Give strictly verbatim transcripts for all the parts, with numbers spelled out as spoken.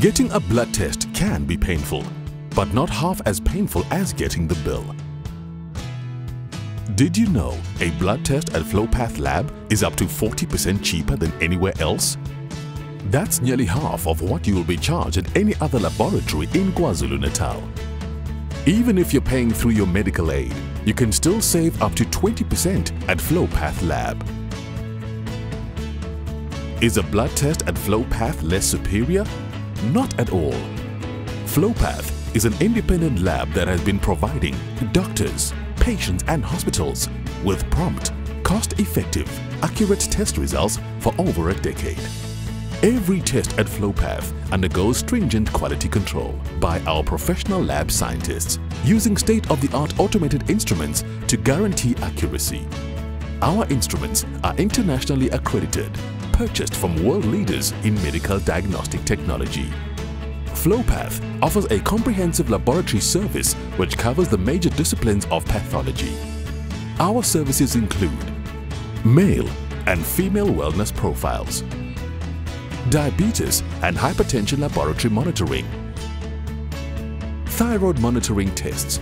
Getting a blood test can be painful, but not half as painful as getting the bill. Did you know a blood test at Flowpath Lab is up to forty percent cheaper than anywhere else? That's nearly half of what you will be charged at any other laboratory in KwaZulu-Natal. Even if you're paying through your medical aid, you can still save up to twenty percent at Flowpath Lab. Is a blood test at Flowpath less superior? Not at all. Flowpath is an independent lab that has been providing doctors, patients and hospitals with prompt, cost-effective, accurate test results for over a decade. Every test at Flowpath undergoes stringent quality control by our professional lab scientists using state-of-the-art automated instruments to guarantee accuracy. Our instruments are internationally accredited, purchased from world leaders in medical diagnostic technology. Flowpath offers a comprehensive laboratory service which covers the major disciplines of pathology. Our services include male and female wellness profiles, diabetes and hypertension laboratory monitoring, thyroid monitoring tests,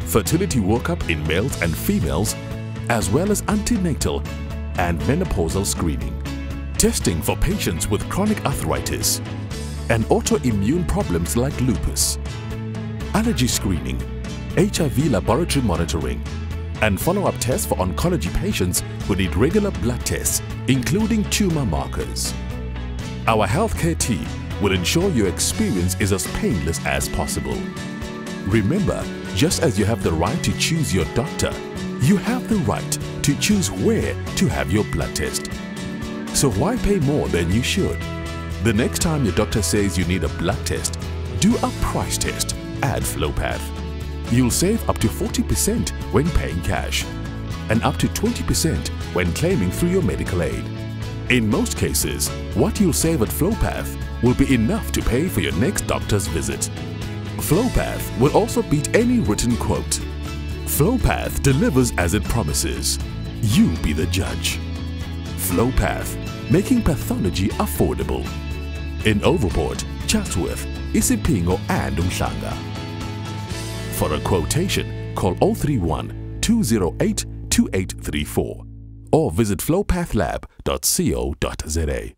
fertility workup in males and females, as well as antenatal and menopausal screening, testing for patients with chronic arthritis and autoimmune problems like lupus, allergy screening, H I V laboratory monitoring, and follow-up tests for oncology patients who need regular blood tests, including tumor markers. Our healthcare team will ensure your experience is as painless as possible. Remember, just as you have the right to choose your doctor, you have the right to choose where to have your blood test. So why pay more than you should? The next time your doctor says you need a blood test, do a price test at Flowpath. You'll save up to forty percent when paying cash and up to twenty percent when claiming through your medical aid. In most cases, what you'll save at Flowpath will be enough to pay for your next doctor's visit. Flowpath will also beat any written quote. Flowpath delivers as it promises. You be the judge. Flowpath, making pathology affordable. In Overport, Chatsworth, Isipingo and Umhlanga. For a quotation, call oh three one, two oh eight, two eight three four or visit flowpathlab dot co dot za.